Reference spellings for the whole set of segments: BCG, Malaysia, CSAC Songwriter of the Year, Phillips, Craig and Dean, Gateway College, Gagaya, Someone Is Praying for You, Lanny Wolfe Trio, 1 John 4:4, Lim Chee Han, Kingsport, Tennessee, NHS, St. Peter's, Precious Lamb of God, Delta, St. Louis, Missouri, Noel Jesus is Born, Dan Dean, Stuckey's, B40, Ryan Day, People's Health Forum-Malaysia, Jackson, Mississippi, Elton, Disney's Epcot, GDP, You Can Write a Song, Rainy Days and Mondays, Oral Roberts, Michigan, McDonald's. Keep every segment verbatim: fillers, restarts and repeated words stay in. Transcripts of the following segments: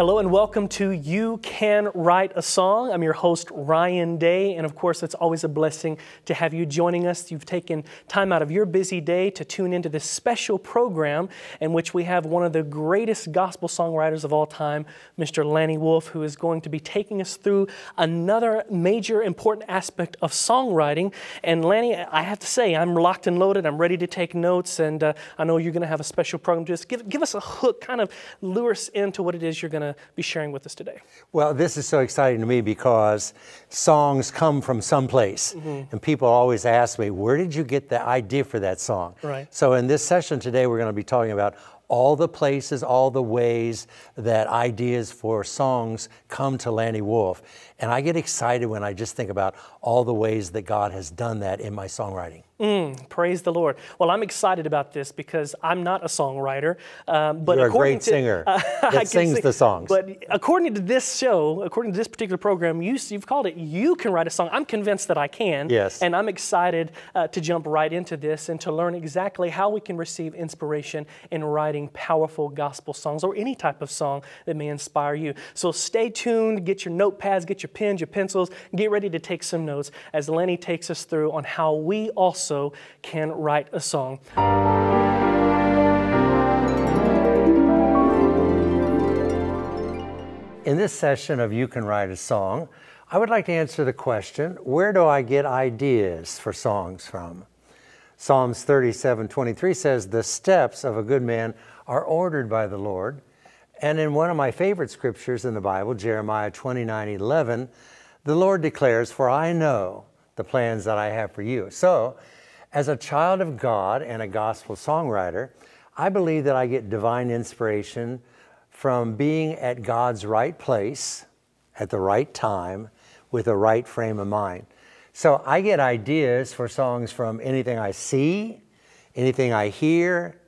Hello and welcome to You Can Write a Song. I'm your host, Ryan Day, and of course it's always a blessing to have you joining us. You've taken time out of your busy day to tune into this special program in which we have one of the greatest gospel songwriters of all time, Mister Lanny Wolfe, who is going to be taking us through another major important aspect of songwriting. And Lanny, I have to say, I'm locked and loaded. I'm ready to take notes, and uh, I know you're going to have a special program. Just give, give us a hook, kind of lure us into what it is you're going to be sharing with us today. Well, this is so exciting to me because songs come from someplace, mm-hmm. and people always ask me, where did you get the idea for that song? Right. So in this session today, we're going to be talking about all the places, all the ways that ideas for songs come to Lanny Wolfe. And I get excited when I just think about all the ways that God has done that in my songwriting. Mm, praise the Lord. Well, I'm excited about this because I'm not a songwriter. Um, but You're a great to, singer uh, that sings sing, the songs. But according to this show, according to this particular program, you, you've called it You Can Write a Song. I'm convinced that I can. Yes. And I'm excited uh, to jump right into this and to learn exactly how we can receive inspiration in writing powerful gospel songs or any type of song that may inspire you. So stay tuned, get your notepads, get your pens, your pencils, get ready to take some notes as Lanny takes us through on how we also can write a song. In this session of You Can Write a Song, I would like to answer the question, where do I get ideas for songs from? Psalms thirty-seven twenty-three says, the steps of a good man are ordered by the Lord. And in one of my favorite scriptures in the Bible, Jeremiah twenty-nine eleven, the Lord declares, for I know the plans that I have for you. So, as a child of God and a gospel songwriter, I believe that I get divine inspiration from being at God's right place at the right time with the right frame of mind. So I get ideas for songs from anything I see, anything I hear,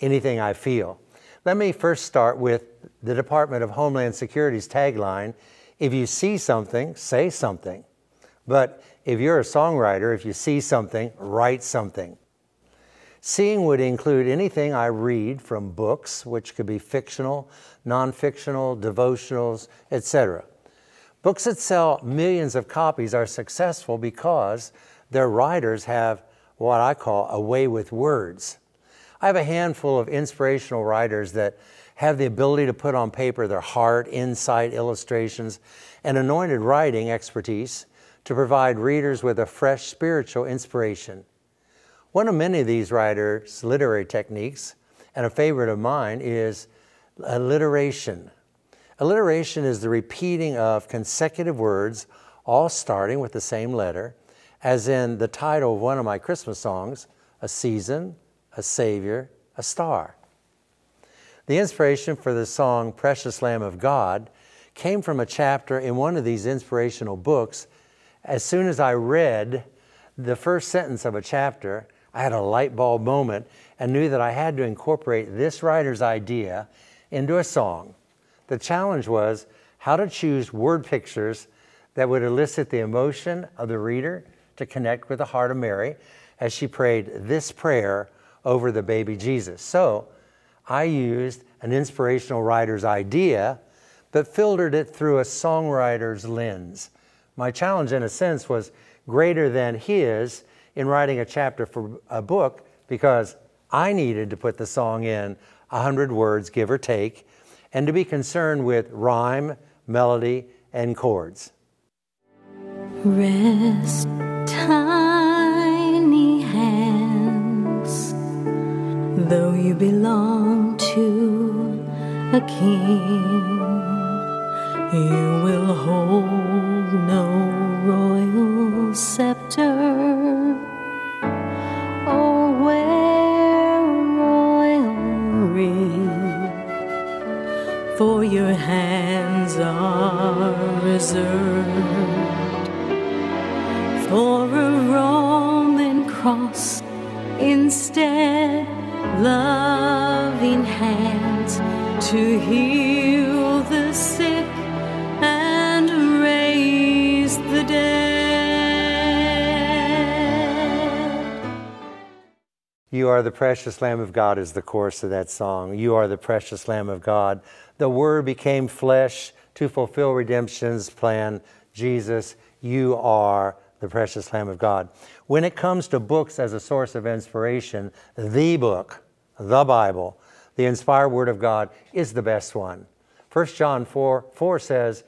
anything I feel. Let me first start with the Department of Homeland Security's tagline, if you see something, say something. But if you're a songwriter, if you see something, write something. Seeing would include anything I read from books, which could be fictional, non-fictional, devotionals, et cetera. Books that sell millions of copies are successful because their writers have what I call a way with words. I have a handful of inspirational writers that have the ability to put on paper their heart, insight, illustrations, and anointed writing expertise to provide readers with a fresh spiritual inspiration. One of many of these writers' literary techniques, and a favorite of mine, is alliteration. Alliteration is the repeating of consecutive words, all starting with the same letter, as in the title of one of my Christmas songs, A Season, A Savior, A Star. The inspiration for the song Precious Lamb of God came from a chapter in one of these inspirational books. As soon as I read the first sentence of a chapter, I had a light bulb moment and knew that I had to incorporate this writer's idea into a song. The challenge was how to choose word pictures that would elicit the emotion of the reader to connect with the heart of Mary as she prayed this prayer over the baby Jesus. So I used an inspirational writer's idea, but filtered it through a songwriter's lens. My challenge, in a sense, was greater than his in writing a chapter for a book because I needed to put the song in a hundred words, give or take, and to be concerned with rhyme, melody, and chords. Rest, tiny hands, though you belong to a king. You will hold no royal scepter or wear royal ring, for your hands are reserved for a Roman cross. Instead, loving hands to heal the sick and raise the dead. You are the precious Lamb of God is the chorus of that song. You are the precious Lamb of God. The Word became flesh to fulfill redemption's plan. Jesus, you are the precious Lamb of God. When it comes to books as a source of inspiration, the book, the Bible, the inspired Word of God is the best one. First John four four says,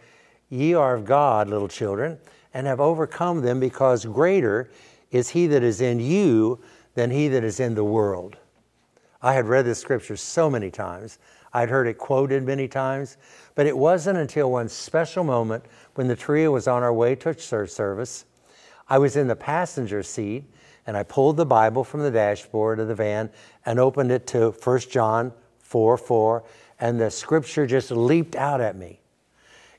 "Ye are of God, little children, and have overcome them, because greater is He that is in you than he that is in the world." I had read this scripture so many times. I'd heard it quoted many times, but it wasn't until one special moment when the trio was on our way to a church service. I was in the passenger seat, and I pulled the Bible from the dashboard of the van and opened it to First John four four, and the scripture just leaped out at me.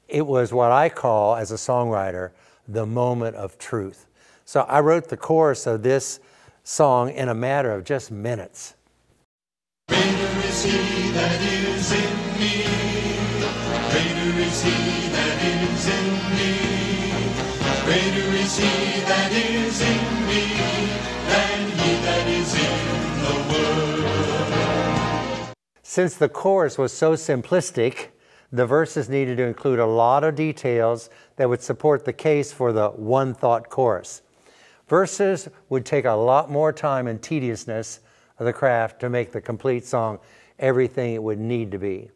It was what I call, as a songwriter, the moment of truth. So I wrote the chorus of this song in a matter of just minutes. Greater is He that is in me. Greater is He that is in me. Greater is He that is in me than he that is in the world. Since the chorus was so simplistic, the verses needed to include a lot of details that would support the case for the one thought chorus. Verses would take a lot more time and tediousness of the craft to make the complete song everything it would need to be.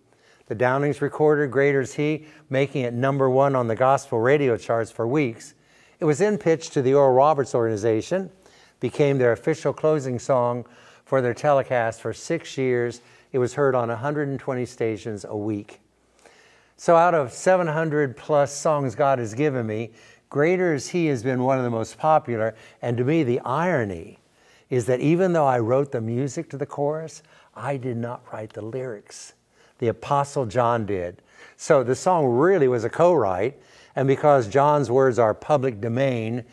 The Downings recorded "Greater Is He," making it number one on the gospel radio charts for weeks. It was then pitched to the Oral Roberts organization, became their official closing song for their telecast for six years. It was heard on one hundred twenty stations a week. So out of seven hundred plus songs God has given me, "Greater Is He" has been one of the most popular, and to me the irony is that even though I wrote the music to the chorus, I did not write the lyrics. The Apostle John did. So the song really was a co-write, and because John's words are public domain,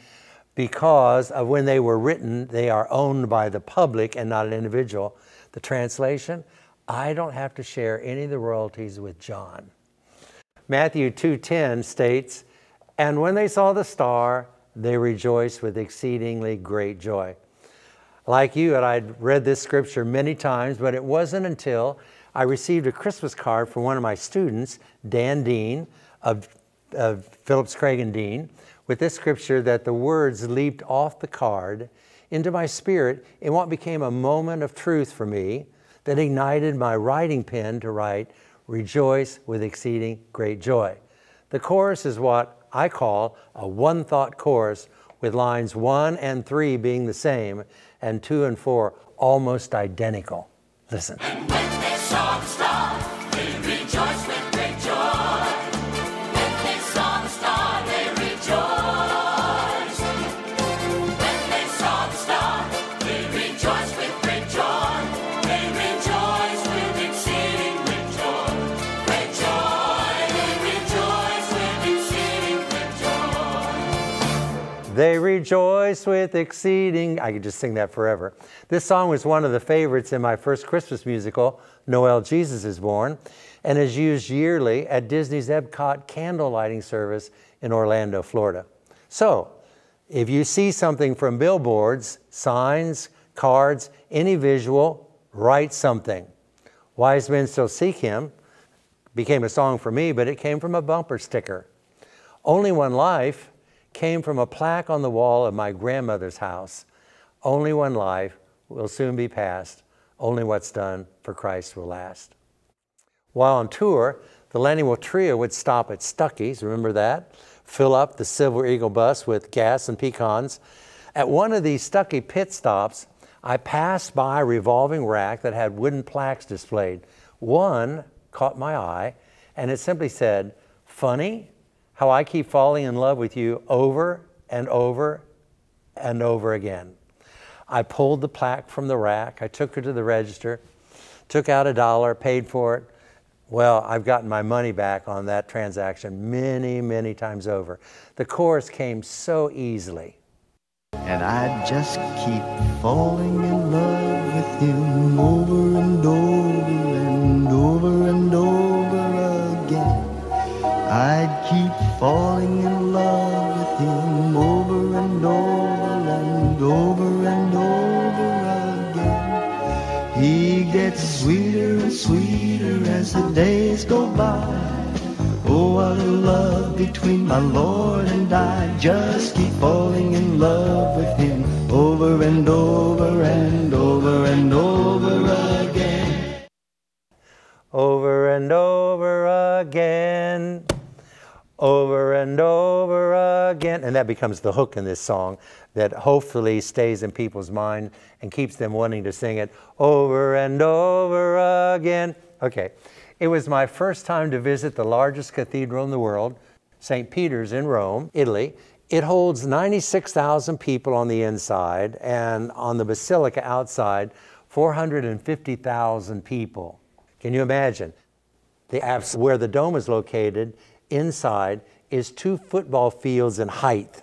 because of when they were written, they are owned by the public and not an individual. The translation, I don't have to share any of the royalties with John. Matthew two ten states, "And when they saw the star, they rejoiced with exceedingly great joy." Like you, and I'd read this scripture many times, but it wasn't until I received a Christmas card from one of my students, Dan Dean of, of Phillips, Craig and Dean, with this scripture that the words leaped off the card into my spirit in what became a moment of truth for me that ignited my writing pen to write, "Rejoice with exceeding great joy." The chorus is what I call a one-thought chorus, with lines one and three being the same, and two and four almost identical. Listen. "And when they saw the star, they rejoiced with great joy. When they saw the star, they rejoiced. When they saw the star, they rejoiced with great joy. They rejoiced with exceeding great joy. Great joy, they rejoiced with exceeding great joy." They rejoice with exceeding. I could just sing that forever. This song was one of the favorites in my first Christmas musical, Noel Jesus is Born, and is used yearly at Disney's Epcot candle lighting service in Orlando, Florida. So, if you see something from billboards, signs, cards, any visual, write something. "Wise Men Still Seek Him" became a song for me, but it came from a bumper sticker. "Only One Life" came from a plaque on the wall of my grandmother's house. "Only one life will soon be passed. Only what's done for Christ will last." While on tour, the Lanny Wolfe Trio would stop at Stuckey's, remember that? Fill up the Silver Eagle bus with gas and pecans. At one of these Stuckey pit stops, I passed by a revolving rack that had wooden plaques displayed. One caught my eye, and it simply said, "Funny how I keep falling in love with you over and over and over again." I pulled the plaque from the rack. I took her to the register, took out a dollar, paid for it. Well, I've gotten my money back on that transaction many, many times over. The chorus came so easily. "And I just keep falling in love with him over and over and over and over again. I'd keep falling in love with him over and over and over and over again. gets sweeter and sweeter as the days go by. Oh, what a love between my Lord and I. Just keep falling in love with Him over and over and over and over again. Over and over again. Over and over again. And that becomes the hook in this song that hopefully stays in people's mind and keeps them wanting to sing it over and over again. Okay, it was my first time to visit the largest cathedral in the world, Saint Peter's in Rome, Italy. It holds ninety-six thousand people on the inside, and on the basilica outside, four hundred fifty thousand people. Can you imagine? The, where the dome is located inside is two football fields in height.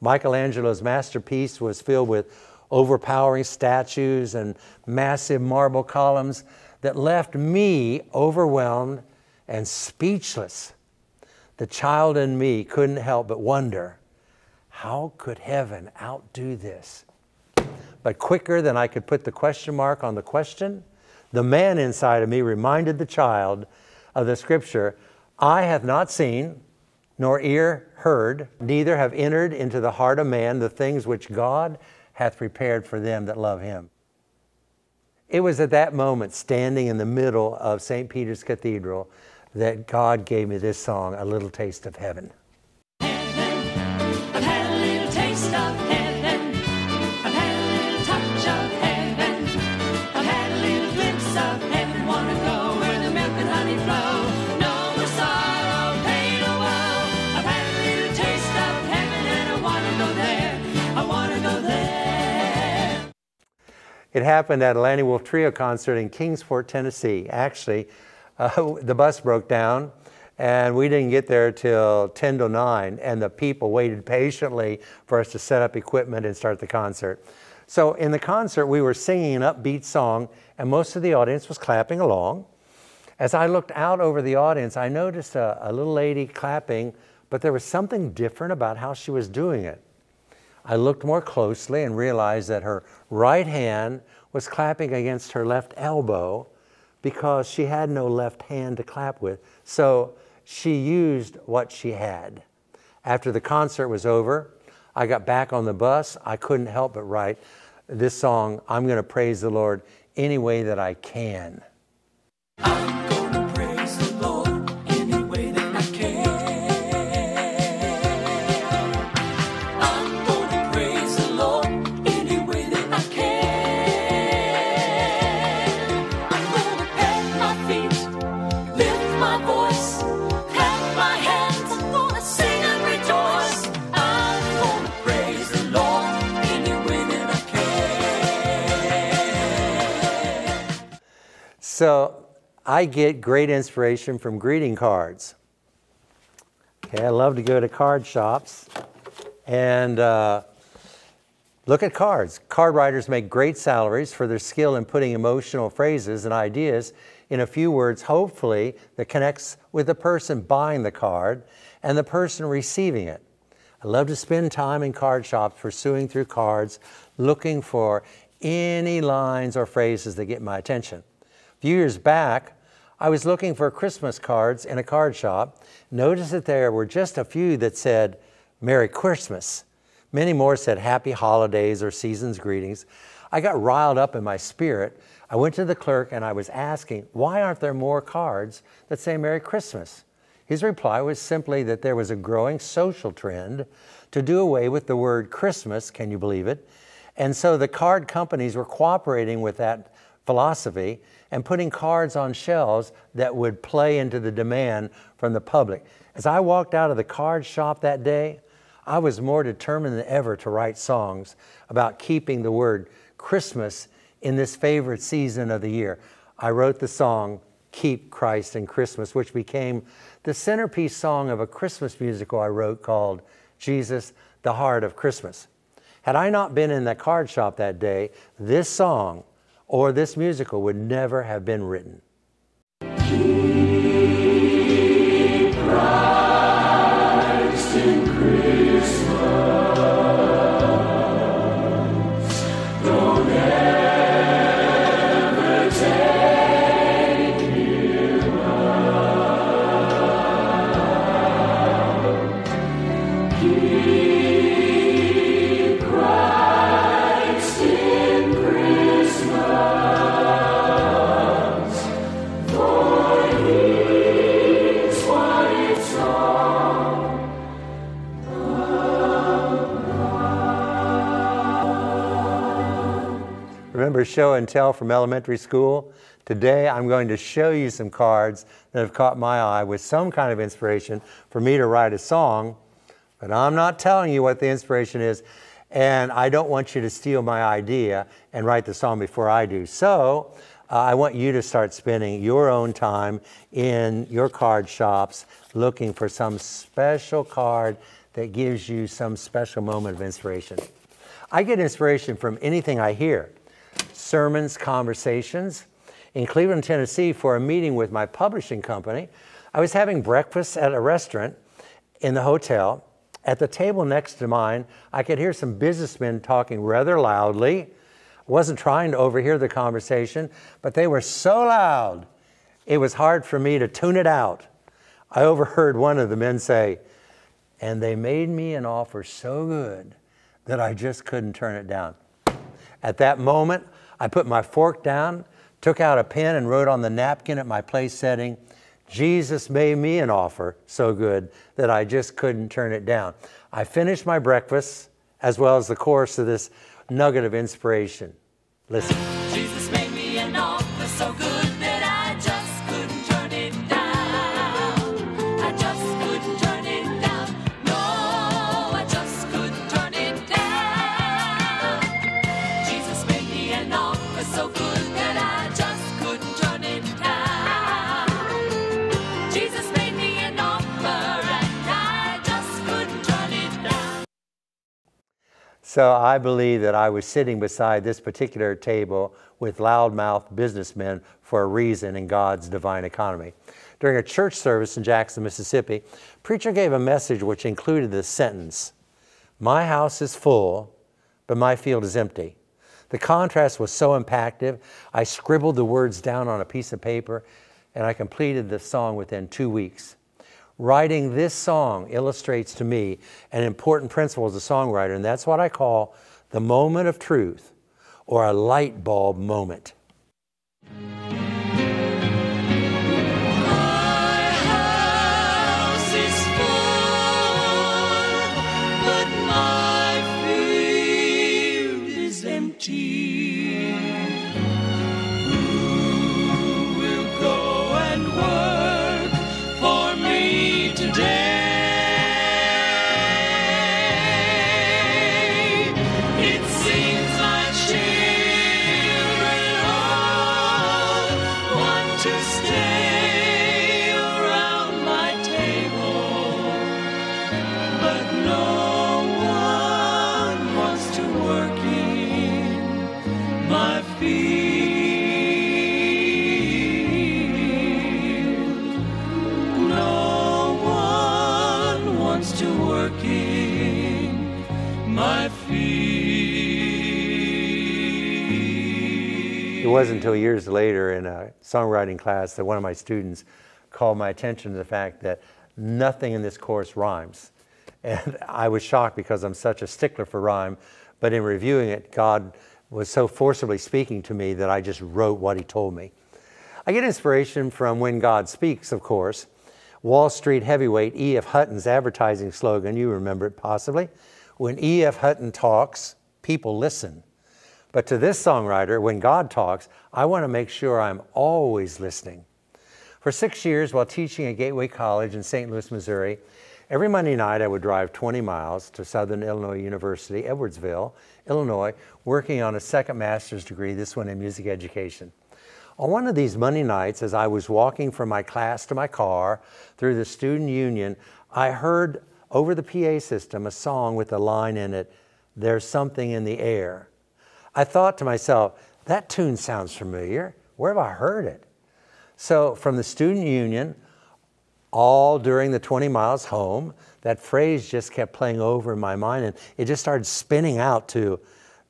Michelangelo's masterpiece was filled with overpowering statues and massive marble columns that left me overwhelmed and speechless. The child in me couldn't help but wonder, how could heaven outdo this? But quicker than I could put the question mark on the question, the man inside of me reminded the child of the scripture, "Eye hath not seen, nor ear heard, neither have entered into the heart of man the things which God hath prepared for them that love Him." It was at that moment, standing in the middle of Saint Peter's Cathedral, that God gave me this song, A Little Taste of Heaven. Heaven, I've had a little taste of heaven. I've had a little touch of heaven. I've had a little glimpse of heaven. Wanna go where the milk and honey flow. It happened at a Lanny Wolfe Trio concert in Kingsport, Tennessee. Actually, uh, the bus broke down and we didn't get there till ten to nine, and the people waited patiently for us to set up equipment and start the concert. So in the concert, we were singing an upbeat song and most of the audience was clapping along. As I looked out over the audience, I noticed a, a little lady clapping, but there was something different about how she was doing it. I looked more closely and realized that her right hand was clapping against her left elbow because she had no left hand to clap with. So she used what she had. After the concert was over, I got back on the bus. I couldn't help but write this song, I'm going to praise the Lord any way that I can. I'm going to praise the Lord. So I get great inspiration from greeting cards. Okay, I love to go to card shops and uh, look at cards. Card writers make great salaries for their skill in putting emotional phrases and ideas in a few words, hopefully, that connects with the person buying the card and the person receiving it. I love to spend time in card shops pursuing through cards, looking for any lines or phrases that get my attention. A few years back, I was looking for Christmas cards in a card shop. Noticed that there were just a few that said, Merry Christmas. Many more said Happy Holidays or Season's Greetings. I got riled up in my spirit. I went to the clerk and I was asking, why aren't there more cards that say Merry Christmas? His reply was simply that there was a growing social trend to do away with the word Christmas, can you believe it? And so the card companies were cooperating with that philosophy and putting cards on shelves that would play into the demand from the public. As I walked out of the card shop that day, I was more determined than ever to write songs about keeping the word Christmas in this favorite season of the year. I wrote the song, Keep Christ in Christmas, which became the centerpiece song of a Christmas musical I wrote called Jesus, the Heart of Christmas. Had I not been in the card shop that day, this song or this musical would never have been written. Keep Christ in Christmas. Don't ever tell remember show and tell from elementary school? Today I'm going to show you some cards that have caught my eye with some kind of inspiration for me to write a song, but I'm not telling you what the inspiration is, and I don't want you to steal my idea and write the song before I do. So uh, I want you to start spending your own time in your card shops looking for some special card that gives you some special moment of inspiration. I get inspiration from anything I hear. Sermons, conversations. In Cleveland, Tennessee, for a meeting with my publishing company, I was having breakfast at a restaurant in the hotel. At the table next to mine, I could hear some businessmen talking rather loudly. I wasn't trying to overhear the conversation, but they were so loud, it was hard for me to tune it out. I overheard one of the men say, "And they made me an offer so good that I just couldn't turn it down." At that moment, I put my fork down, took out a pen, and wrote on the napkin at my place setting, "Jesus made me an offer so good that I just couldn't turn it down." I finished my breakfast as well as the chorus of this nugget of inspiration. Listen. Jesus made me an offer so good. So I believe that I was sitting beside this particular table with loudmouth businessmen for a reason in God's divine economy. During a church service in Jackson, Mississippi, a preacher gave a message which included this sentence, "My house is full, but my field is empty." The contrast was so impactful, I scribbled the words down on a piece of paper, and I completed the song within two weeks. Writing this song illustrates to me an important principle as a songwriter, and that's what I call the moment of truth, or a light bulb moment. It wasn't until years later in a songwriting class that one of my students called my attention to the fact that nothing in this chorus rhymes. And I was shocked because I'm such a stickler for rhyme, but in reviewing it, God was so forcibly speaking to me that I just wrote what He told me. I get inspiration from When God Speaks, of course. Wall Street heavyweight E F Hutton's advertising slogan, you remember it possibly, "When E F Hutton talks, people listen." But to this songwriter, when God talks, I want to make sure I'm always listening. For six years, while teaching at Gateway College in Saint Louis, Missouri, every Monday night I would drive twenty miles to Southern Illinois University, Edwardsville, Illinois, working on a second master's degree, this one in music education. On one of these Monday nights, as I was walking from my class to my car through the student union, I heard over the P A system a song with a line in it, "There's Something in the Air." I thought to myself, that tune sounds familiar. Where have I heard it? So from the student union, all during the twenty miles home, that phrase just kept playing over in my mind, and it just started spinning out to,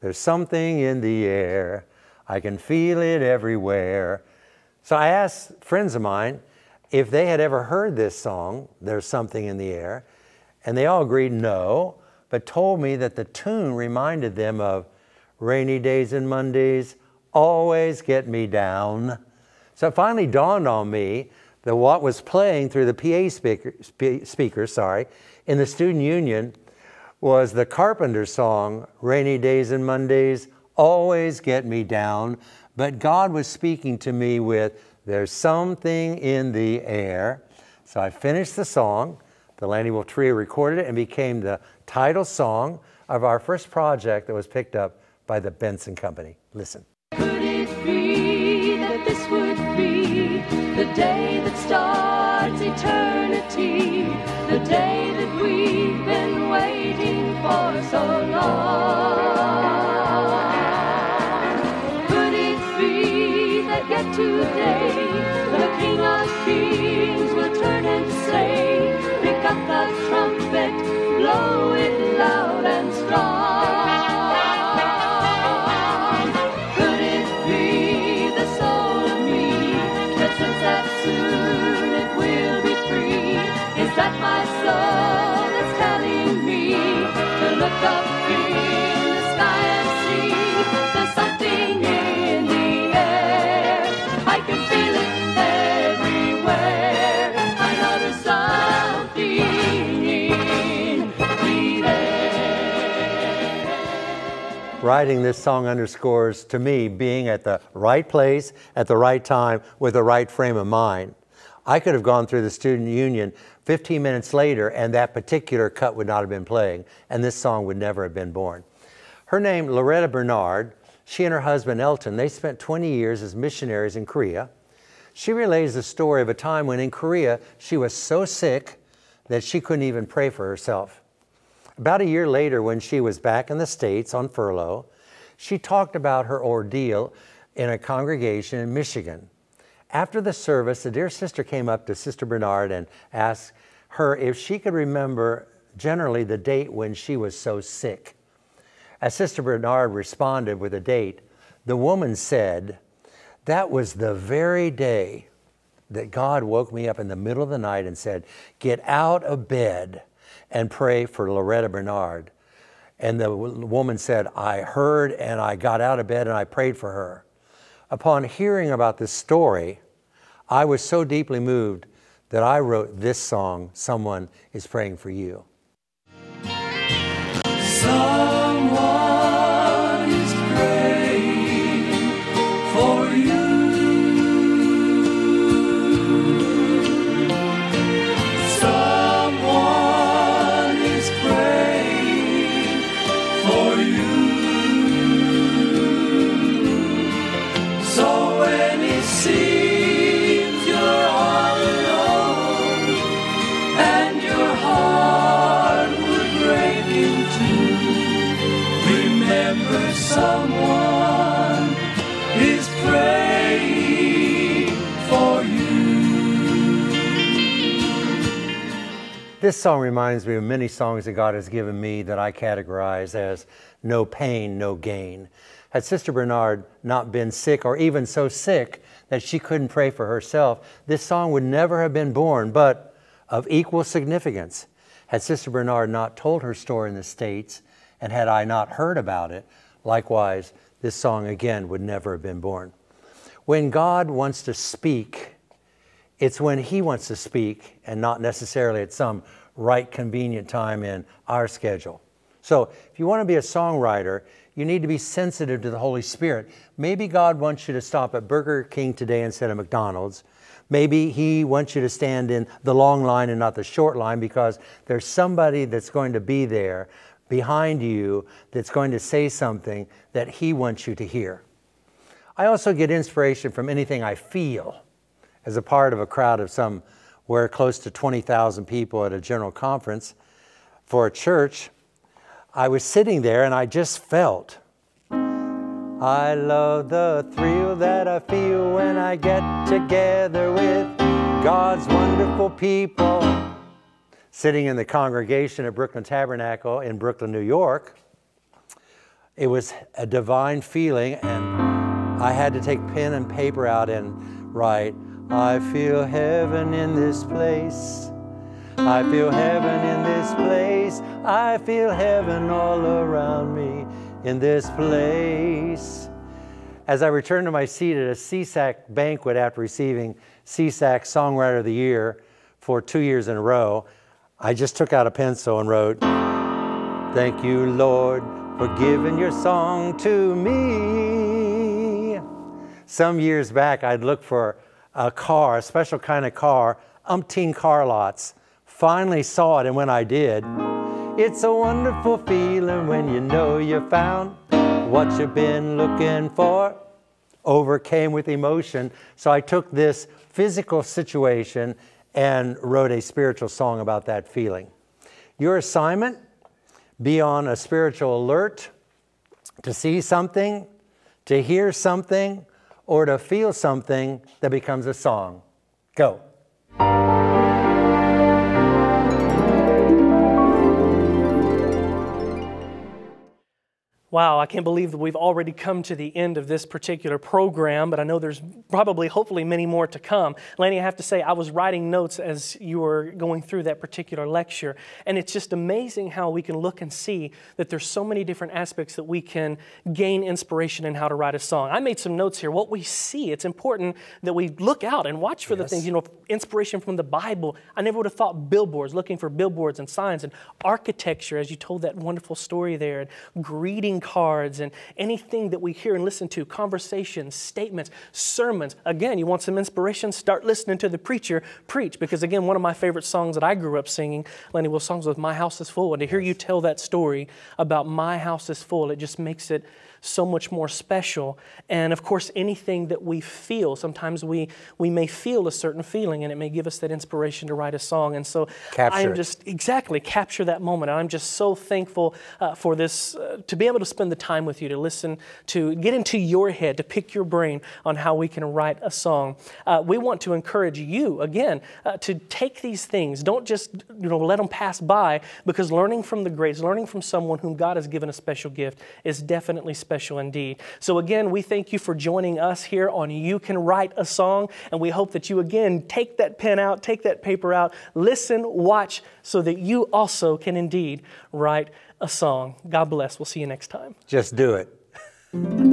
"There's something in the air. I can feel it everywhere." So I asked friends of mine if they had ever heard this song, "There's Something in the Air," and they all agreed no, but told me that the tune reminded them of "Rainy Days and Mondays, Always Get Me Down." So it finally dawned on me that what was playing through the P A speaker, spe speaker sorry, in the student union was the Carpenter song, "Rainy Days and Mondays, always get me down, but God was speaking to me with, there's something in the air. So I finished the song. The Lanny Wolfe Trio recorded it and became the title song of our first project that was picked up by the Benson Company. Listen. Could it be that this would be the day that starts eternity, the day that we've been waiting for so long? Could it be that yet today the King of Kings will turn and say, pick up the trumpet, blow it loud and strong? That my soul is telling me to look up in the sky and see there's something in the air. I can feel it everywhere. I know there's something in the air. Writing this song underscores, to me, being at the right place, at the right time, with the right frame of mind. I could have gone through the student union fifteen minutes later and that particular cut would not have been playing and this song would never have been born. Her name, Loretta Bernard, she and her husband Elton, they spent twenty years as missionaries in Korea. She relays the story of a time when in Korea she was so sick that she couldn't even pray for herself. About a year later, when she was back in the States on furlough, she talked about her ordeal in a congregation in Michigan. After the service, the dear sister came up to Sister Bernard and asked her if she could remember generally the date when she was so sick. As Sister Bernard responded with a date, the woman said, that was the very day that God woke me up in the middle of the night and said, get out of bed and pray for Loretta Bernard. And the woman said, I heard and I got out of bed and I prayed for her. Upon hearing about this story, I was so deeply moved that I wrote this song, Someone is Praying for You. Someone is praying for you. Someone is praying for you. Someone is praying for you. This song reminds me of many songs that God has given me that I categorize as no pain, no gain. Had Sister Bernard not been sick, or even so sick that she couldn't pray for herself, this song would never have been born, but of equal significance. Had Sister Bernard not told her story in the States, and had I not heard about it, likewise, this song again would never have been born. When God wants to speak, it's when He wants to speak and not necessarily at some right convenient time in our schedule. So if you want to be a songwriter, you need to be sensitive to the Holy Spirit. Maybe God wants you to stop at Burger King today instead of McDonald's. Maybe He wants you to stand in the long line and not the short line because there's somebody that's going to be there behind you that's going to say something that He wants you to hear. I also get inspiration from anything I feel. As a part of a crowd of somewhere close to twenty thousand people at a general conference for a church, I was sitting there and I just felt. I love the thrill that I feel when I get together with God's wonderful people. Sitting in the congregation at Brooklyn Tabernacle in Brooklyn, New York, it was a divine feeling, and I had to take pen and paper out and write, I feel heaven in this place. I feel heaven in this place. I feel heaven all around me in this place. As I returned to my seat at a C S A C banquet after receiving C S A C Songwriter of the Year for two years in a row, I just took out a pencil and wrote, thank you, Lord, for giving your song to me. Some years back, I'd look for a car, a special kind of car, umpteen car lots. Finally saw it, and when I did, it's a wonderful feeling when you know you found what you've been looking for. Overcame with emotion, so I took this physical situation and wrote a spiritual song about that feeling. Your assignment, be on a spiritual alert to see something, to hear something, or to feel something that becomes a song. Go. Wow, I can't believe that we've already come to the end of this particular program, but I know there's probably, hopefully, many more to come. Lanny, I have to say, I was writing notes as you were going through that particular lecture, and it's just amazing how we can look and see that there's so many different aspects that we can gain inspiration in how to write a song. I made some notes here. What we see, it's important that we look out and watch for yes. the things, you know, inspiration from the Bible. I never would have thought billboards, looking for billboards and signs and architecture, as you told that wonderful story there, and greeting cards and anything that we hear and listen to, conversations, statements, sermons. Again, you want some inspiration? Start listening to the preacher preach, because again, one of my favorite songs that I grew up singing, Lanny Wolfe's songs, was My House is Full. And to hear you tell that story about My House is Full, it just makes it so much more special. And of course, anything that we feel, sometimes we we may feel a certain feeling and it may give us that inspiration to write a song. And so capture I'm just, exactly, capture that moment. And I'm just so thankful uh, for this, uh, to be able to spend the time with you, to listen, to get into your head, to pick your brain on how we can write a song. Uh, we want to encourage you, again, uh, to take these things. Don't just you know let them pass by, because learning from the greats, learning from someone whom God has given a special gift is definitely special. Special indeed. So again, we thank you for joining us here on You Can Write a Song, and we hope that you again take that pen out, take that paper out, listen, watch, so that you also can indeed write a song. God bless. We'll see you next time. Just do it.